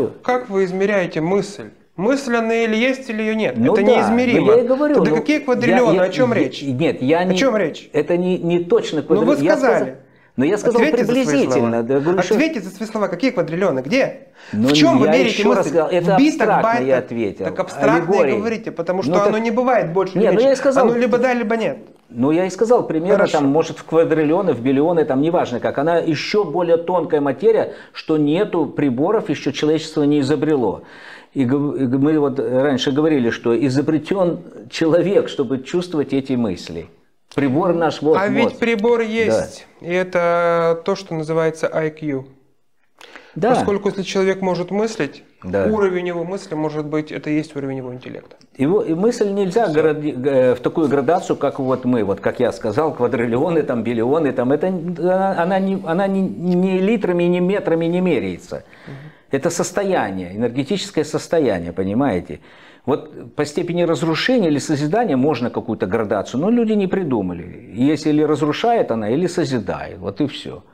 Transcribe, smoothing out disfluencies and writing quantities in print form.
все. Как вы измеряете мысль? Мысль она или есть, или ее нет. Ну это да, неизмеримо. Я и говорю, тогда какие квадриллионы? О чем речь? Нет, я не... О чем речь? Это не точно квадриллион. Ну вы сказали. Но я сказал приблизительно. Ответьте за свои слова. Какие квадриллионы? Где? Но в чем вы верите мысль? Это абстрактно я ответил. Так абстрактно и говорите, потому что оно не бывает больше. Нет, но я сказал... Оно либо да, либо нет. Ну, я и сказал, примерно, там, может, в квадриллионы, в биллионы, там, неважно как. Она еще более тонкая материя, что нету приборов, еще человечество не изобрело. И мы вот раньше говорили, что изобретен человек, чтобы чувствовать эти мысли. Прибор наш вот. А ведь прибор есть. Да. И это то, что называется IQ. Да. Поскольку если человек может мыслить, да, уровень его мысли, может быть, это и есть уровень его интеллекта. И мысль нельзя в такую градацию, как вот мы, вот как я сказал, квадриллионы, там, биллионы, там, это, она не литрами, не метрами не меряется. Угу. Это состояние, энергетическое состояние, понимаете? Вот по степени разрушения или созидания можно какую-то градацию, но люди не придумали. Если или разрушает она, или созидает, вот и все.